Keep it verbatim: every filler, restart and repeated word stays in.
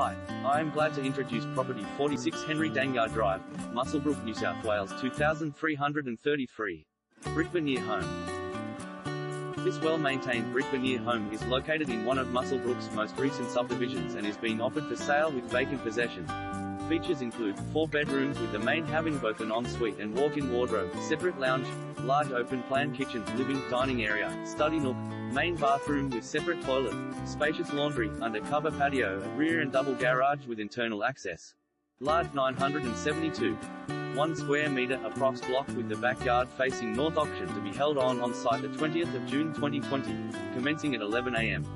Hi, I am glad to introduce property forty-six Henry Dangar Drive, Muswellbrook, New South Wales two thousand three hundred thirty-three. Brick veneer home. This well-maintained brick veneer home is located in one of Muswellbrook's most recent subdivisions and is being offered for sale with vacant possession. Features include four bedrooms with the main having both an ensuite and walk-in wardrobe, separate lounge, large open-plan kitchen, living, dining area, study nook, main bathroom with separate toilet, spacious laundry, undercover patio, rear and double garage with internal access. Large nine hundred seventy-two point one square metre approx block with the backyard facing north option to be held on on site the twentieth of June twenty twenty, commencing at eleven a m